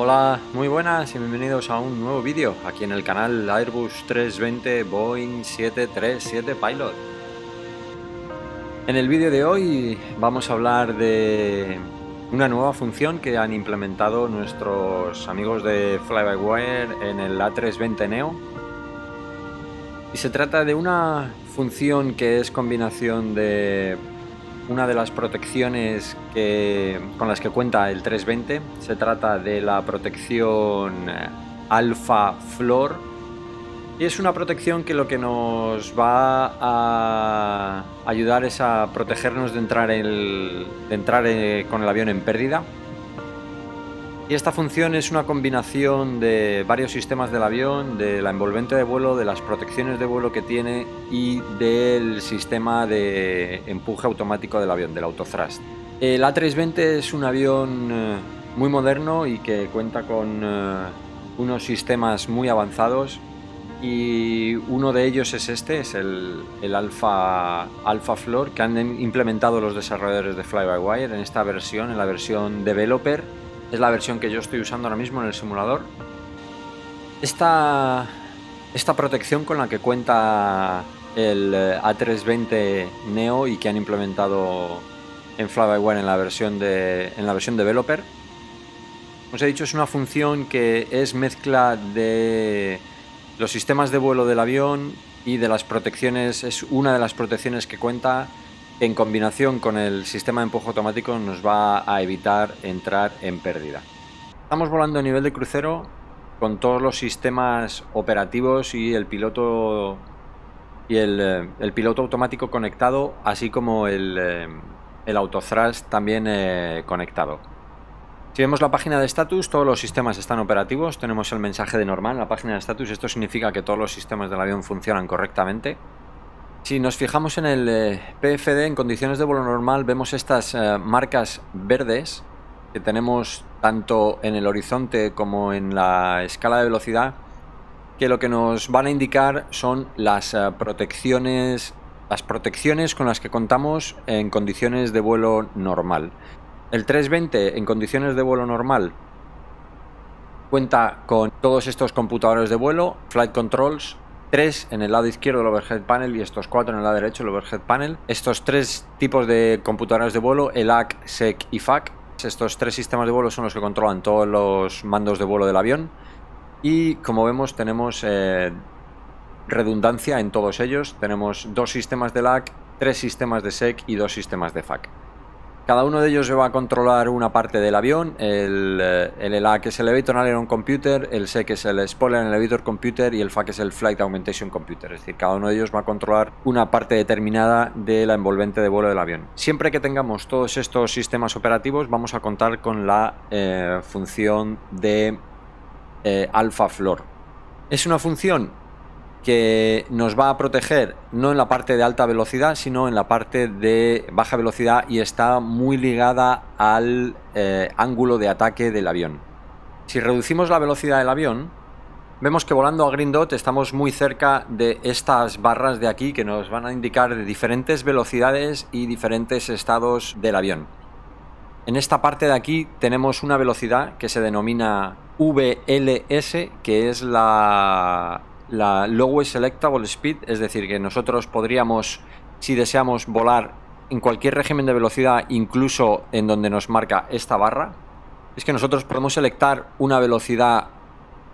Hola, muy buenas y bienvenidos a un nuevo vídeo aquí en el canal Airbus 320 Boeing 737 Pilot. En el vídeo de hoy vamos a hablar de una nueva función que han implementado nuestros amigos de Fly By Wire en el A320neo. Y se trata de una función que es combinación de una de las protecciones con las que cuenta el 320. Se trata de la protección Alpha Floor y es una protección que lo que nos va a ayudar es a protegernos de entrar con el avión en pérdida. Y esta función es una combinación de varios sistemas del avión, de la envolvente de vuelo, de las protecciones de vuelo que tiene y del sistema de empuje automático del avión, del autothrust. El A320 es un avión muy moderno y que cuenta con unos sistemas muy avanzados, y uno de ellos es este, es el Alpha Floor, que han implementado los desarrolladores de Fly By Wire en esta versión, en la versión Developer. Es la versión que yo estoy usando ahora mismo en el simulador. Esta protección con la que cuenta el A320neo y que han implementado en Fly By Wire en la versión Developer, os he dicho, es una función que es mezcla de los sistemas de vuelo del avión y de las protecciones. Es una de las protecciones que cuenta, en combinación con el sistema de empuje automático, nos va a evitar entrar en pérdida. Estamos volando a nivel de crucero con todos los sistemas operativos y el piloto automático conectado, así como el autothrust también conectado. Si vemos la página de status, todos los sistemas están operativos. Tenemos el mensaje de normal en la página de status. Esto significa que todos los sistemas del avión funcionan correctamente. Si nos fijamos en el PFD, en condiciones de vuelo normal, vemos estas marcas verdes que tenemos tanto en el horizonte como en la escala de velocidad, que lo que nos van a indicar son las protecciones con las que contamos en condiciones de vuelo normal. El 320 en condiciones de vuelo normal cuenta con todos estos computadores de vuelo, flight controls, 3 en el lado izquierdo del overhead panel y estos 4 en el lado derecho del overhead panel. Estos 3 tipos de computadoras de vuelo, ELAC, SEC y FAC. Estos 3 sistemas de vuelo son los que controlan todos los mandos de vuelo del avión. Y como vemos, tenemos redundancia en todos ellos. Tenemos 2 sistemas de ELAC, 3 sistemas de SEC y 2 sistemas de FAC. Cada uno de ellos se va a controlar una parte del avión. El ELAC es el Elevator Aileron Computer, el SEC es el Spoiler Elevator Computer y el FAC es el Flight Augmentation Computer. Es decir, cada uno de ellos va a controlar una parte determinada de la envolvente de vuelo del avión. Siempre que tengamos todos estos sistemas operativos, vamos a contar con la función de Alpha Floor. Es una función que nos va a proteger no en la parte de alta velocidad, sino en la parte de baja velocidad, y está muy ligada al ángulo de ataque del avión. Si reducimos la velocidad del avión, vemos que volando a Green Dot estamos muy cerca de estas barras de aquí que nos van a indicar de diferentes velocidades y diferentes estados del avión. En esta parte de aquí tenemos una velocidad que se denomina VLS, que es la Lowest Selectable Speed, es decir, que nosotros podríamos, si deseamos, volar en cualquier régimen de velocidad, incluso en donde nos marca esta barra. Es que nosotros podemos selectar una velocidad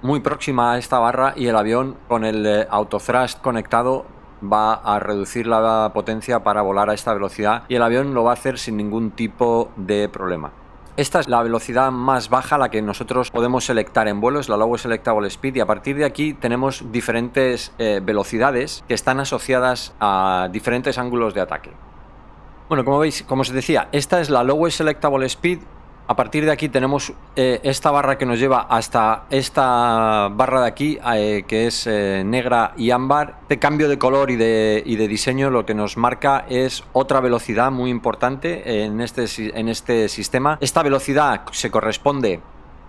muy próxima a esta barra y el avión, con el autothrust conectado, va a reducir la potencia para volar a esta velocidad, y el avión lo va a hacer sin ningún tipo de problema. Esta es la velocidad más baja, la que nosotros podemos selectar en vuelo, es la Lowest Selectable Speed, y a partir de aquí tenemos diferentes velocidades que están asociadas a diferentes ángulos de ataque. Bueno, como veis, como os decía, esta es la Lowest Selectable Speed. A partir de aquí tenemos esta barra que nos lleva hasta esta barra de aquí, que es negra y ámbar. Este cambio de color y de diseño lo que nos marca es otra velocidad muy importante en este sistema. Esta velocidad se corresponde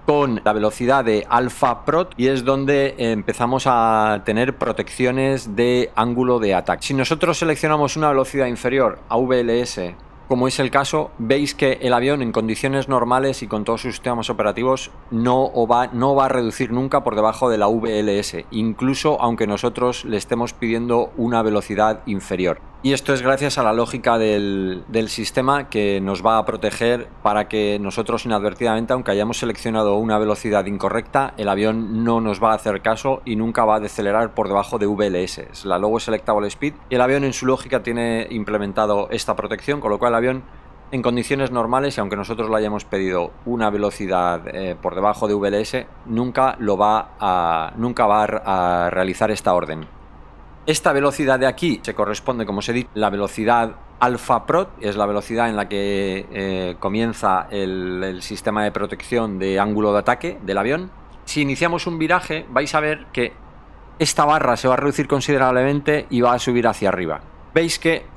con la velocidad de Alpha Prot y es donde empezamos a tener protecciones de ángulo de ataque. Si nosotros seleccionamos una velocidad inferior a VLS como es el caso, veis que el avión en condiciones normales y con todos sus sistemas operativos no va a reducir nunca por debajo de la VLS, incluso aunque nosotros le estemos pidiendo una velocidad inferior. Y esto es gracias a la lógica del sistema, que nos va a proteger para que nosotros inadvertidamente, aunque hayamos seleccionado una velocidad incorrecta, el avión no nos va a hacer caso y nunca va a decelerar por debajo de VLS. Es la Low Selectable Speed. El avión en su lógica tiene implementado esta protección, con lo cual el avión en condiciones normales, y aunque nosotros le hayamos pedido una velocidad por debajo de VLS, nunca va a realizar esta orden. Esta velocidad de aquí se corresponde, como os he dicho, la velocidad Alpha Prot, es la velocidad en la que comienza el sistema de protección de ángulo de ataque del avión. Si iniciamos un viraje, vais a ver que esta barra se va a reducir considerablemente y va a subir hacia arriba. Veis que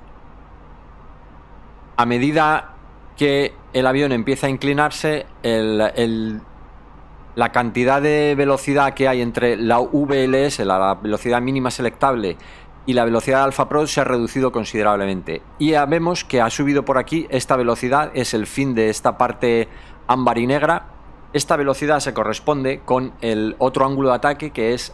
a medida que el avión empieza a inclinarse, la cantidad de velocidad que hay entre la VLS, la velocidad mínima selectable, y la velocidad Alpha Prot se ha reducido considerablemente. Y ya vemos que ha subido por aquí. Esta velocidad es el fin de esta parte ámbar y negra. Esta velocidad se corresponde con el otro ángulo de ataque, que es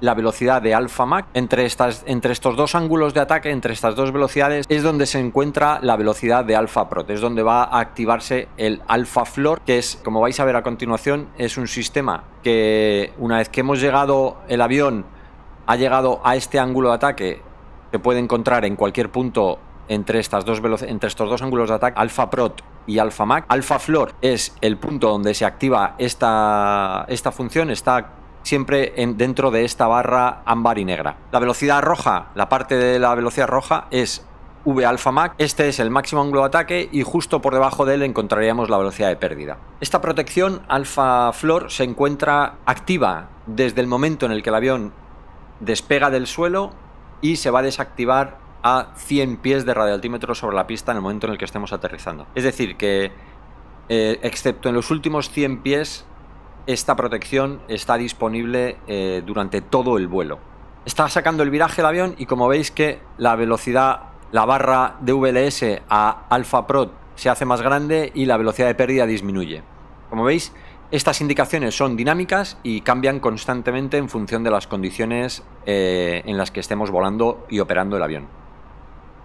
la velocidad de Alpha Mach. Entre estos dos ángulos de ataque, entre estas dos velocidades, es donde se encuentra la velocidad de Alpha Prot, es donde va a activarse el Alpha Floor, que es, como vais a ver a continuación, es un sistema que, una vez que hemos llegado, el avión ha llegado a este ángulo de ataque, se puede encontrar en cualquier punto entre estos dos ángulos de ataque, Alpha Prot y Alpha Mach. Alpha Floor es el punto donde se activa esta función, está siempre dentro de esta barra ámbar y negra. La velocidad roja, la parte de la velocidad roja, es V Alpha Max. Este es el máximo ángulo de ataque y justo por debajo de él encontraríamos la velocidad de pérdida. Esta protección Alpha Floor se encuentra activa desde el momento en el que el avión despega del suelo y se va a desactivar a 100 pies de radioaltímetro sobre la pista en el momento en el que estemos aterrizando. Es decir, que excepto en los últimos 100 pies, esta protección está disponible durante todo el vuelo. Está sacando el viraje el avión y como veis que la velocidad, la barra de VLS a Alpha Prot se hace más grande y la velocidad de pérdida disminuye. Como veis, estas indicaciones son dinámicas y cambian constantemente en función de las condiciones en las que estemos volando y operando el avión.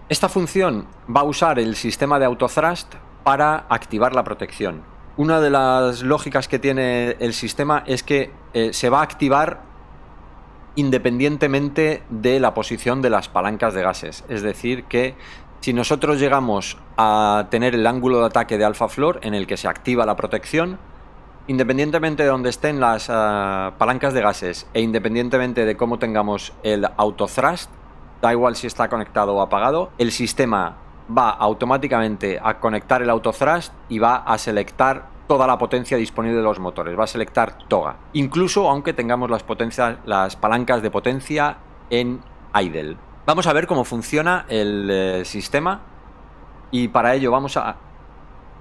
Esta función va a usar el sistema de autothrust para activar la protección. Una de las lógicas que tiene el sistema es que se va a activar independientemente de la posición de las palancas de gases. Es decir, que si nosotros llegamos a tener el ángulo de ataque de Alpha Floor en el que se activa la protección, independientemente de donde estén las palancas de gases e independientemente de cómo tengamos el autothrust, da igual si está conectado o apagado, el sistema va automáticamente a conectar el autothrust y va a selectar toda la potencia disponible de los motores, va a selectar TOGA, incluso aunque tengamos las palancas de potencia en idle. Vamos a ver cómo funciona el sistema y para ello vamos a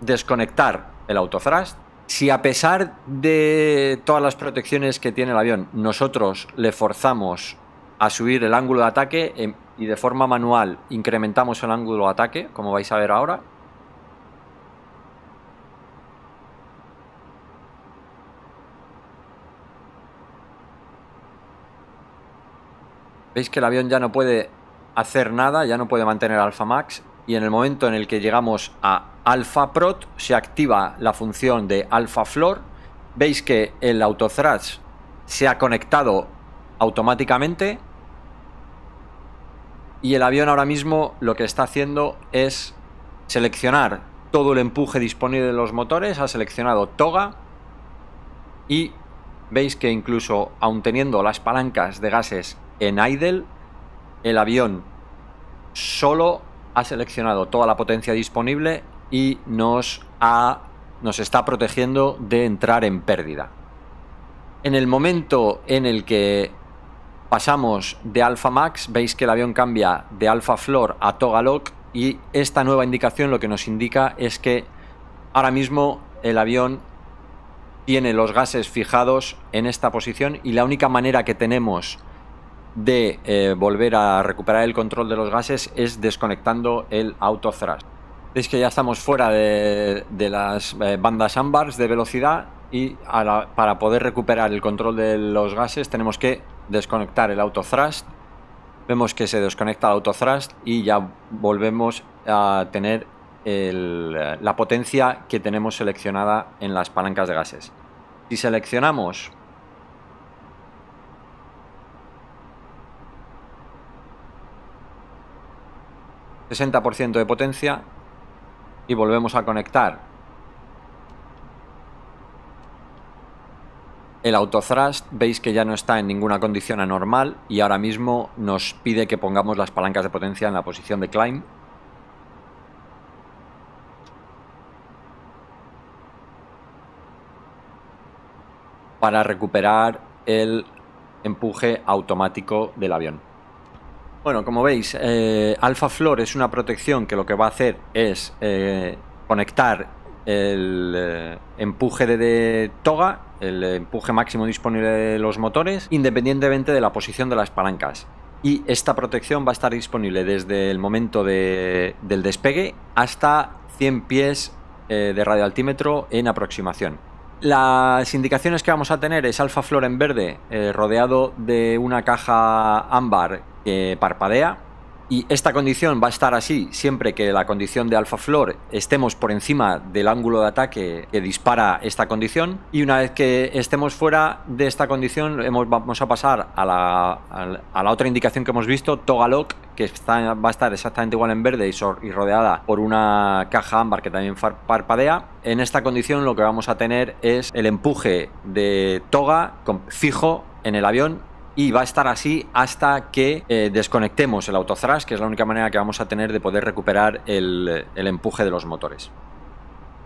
desconectar el autothrust. Si a pesar de todas las protecciones que tiene el avión, nosotros le forzamos a subir el ángulo de ataque y de forma manual incrementamos el ángulo de ataque, como vais a ver ahora, veis que el avión ya no puede hacer nada, ya no puede mantener Alpha Max, y en el momento en el que llegamos a Alpha Prot se activa la función de Alpha Floor. Veis que el autothrust se ha conectado automáticamente y el avión ahora mismo lo que está haciendo es seleccionar todo el empuje disponible de los motores, ha seleccionado TOGA y veis que incluso aun teniendo las palancas de gases en idle, el avión solo ha seleccionado toda la potencia disponible y nos está protegiendo de entrar en pérdida. En el momento en el que pasamos de Alpha Max, veis que el avión cambia de Alpha Floor a Togalock y esta nueva indicación lo que nos indica es que ahora mismo el avión tiene los gases fijados en esta posición y la única manera que tenemos de volver a recuperar el control de los gases es desconectando el autothrust. Veis que ya estamos fuera de las bandas ámbars de velocidad y para poder recuperar el control de los gases tenemos que desconectar el autothrust. Vemos que se desconecta el autothrust y ya volvemos a tener la potencia que tenemos seleccionada en las palancas de gases. Si seleccionamos ...60% de potencia... y volvemos a conectar el autothrust, veis que ya no está en ninguna condición anormal y ahora mismo nos pide que pongamos las palancas de potencia en la posición de climb. Para recuperar el empuje automático del avión. Bueno, como veis, Alpha Floor es una protección que lo que va a hacer es conectar el empuje de toga, el empuje máximo disponible de los motores, independientemente de la posición de las palancas. Y esta protección va a estar disponible desde el momento del despegue hasta 100 pies de radioaltímetro en aproximación. Las indicaciones que vamos a tener es Alpha Floor en verde, rodeado de una caja ámbar que parpadea, y esta condición va a estar así siempre que la condición de Alpha Floor estemos por encima del ángulo de ataque que dispara esta condición, y una vez que estemos fuera de esta condición vamos a pasar a la otra indicación que hemos visto, Togalock, que va a estar exactamente igual en verde y rodeada por una caja ámbar que también parpadea. En esta condición lo que vamos a tener es el empuje de toga fijo en el avión y va a estar así hasta que desconectemos el autothrust, que es la única manera que vamos a tener de poder recuperar el empuje de los motores.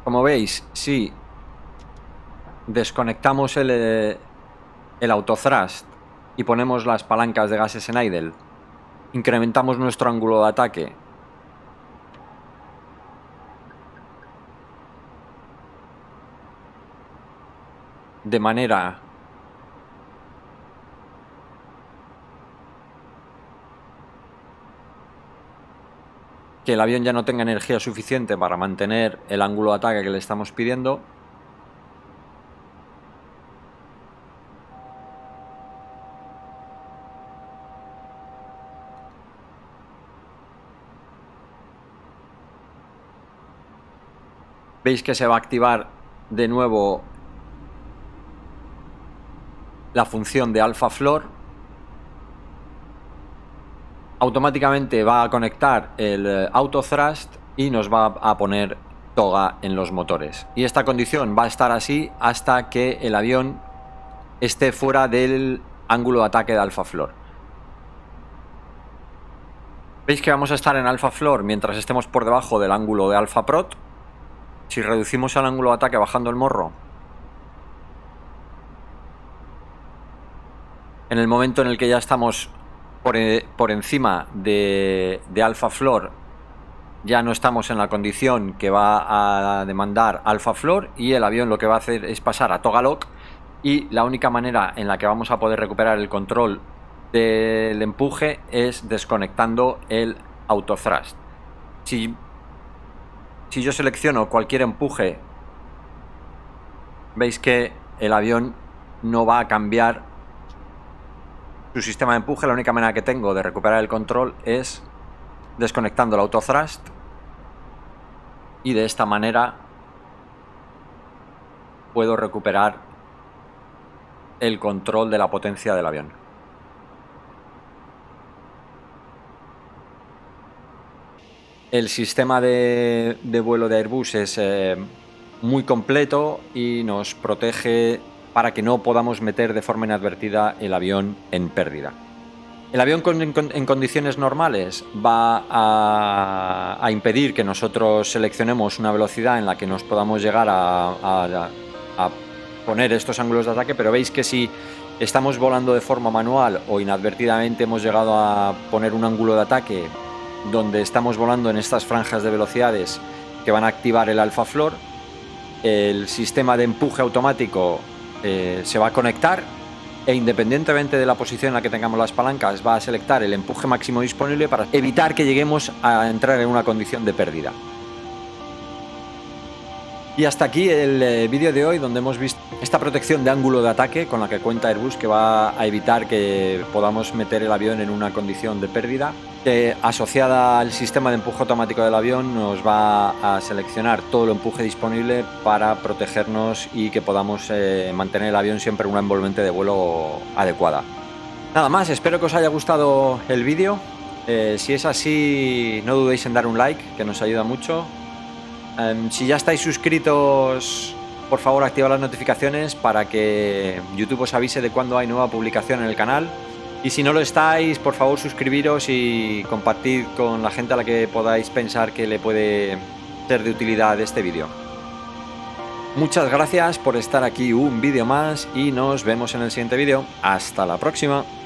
Como veis, si desconectamos el autothrust y ponemos las palancas de gases en idle, incrementamos nuestro ángulo de ataque de manera que el avión ya no tenga energía suficiente para mantener el ángulo de ataque que le estamos pidiendo. Veis que se va a activar de nuevo la función de Alpha Floor. Automáticamente va a conectar el autothrust y nos va a poner toga en los motores. Y esta condición va a estar así hasta que el avión esté fuera del ángulo de ataque de Alpha Floor. Veis que vamos a estar en Alpha Floor mientras estemos por debajo del ángulo de Alpha Prot. Si reducimos el ángulo de ataque bajando el morro, en el momento en el que ya estamos por encima de Alpha Floor, ya no estamos en la condición que va a demandar Alpha Floor y el avión lo que va a hacer es pasar a Togalock, y la única manera en la que vamos a poder recuperar el control del empuje es desconectando el autothrust. Si yo selecciono cualquier empuje, veis que el avión no va a cambiar su sistema de empuje. La única manera que tengo de recuperar el control es desconectando el autothrust, y de esta manera puedo recuperar el control de la potencia del avión. El sistema de vuelo de Airbus es muy completo y nos protege para que no podamos meter de forma inadvertida el avión en pérdida. El avión en condiciones normales va a impedir que nosotros seleccionemos una velocidad en la que nos podamos llegar a poner estos ángulos de ataque, pero veis que si estamos volando de forma manual o inadvertidamente hemos llegado a poner un ángulo de ataque donde estamos volando en estas franjas de velocidades que van a activar el Alpha Floor, el sistema de empuje automático se va a conectar e, independientemente de la posición en la que tengamos las palancas, va a selectar el empuje máximo disponible para evitar que lleguemos a entrar en una condición de pérdida. Y hasta aquí el vídeo de hoy, donde hemos visto esta protección de ángulo de ataque con la que cuenta Airbus, que va a evitar que podamos meter el avión en una condición de pérdida. Asociada al sistema de empuje automático del avión, nos va a seleccionar todo el empuje disponible para protegernos y que podamos mantener el avión siempre en una envolvente de vuelo adecuada. Nada más, espero que os haya gustado el vídeo. Si es así, no dudéis en dar un like, que nos ayuda mucho. Si ya estáis suscritos, por favor activad las notificaciones para que YouTube os avise de cuando hay nueva publicación en el canal. Y si no lo estáis, por favor suscribiros y compartid con la gente a la que podáis pensar que le puede ser de utilidad este vídeo. Muchas gracias por estar aquí un vídeo más y nos vemos en el siguiente vídeo. ¡Hasta la próxima!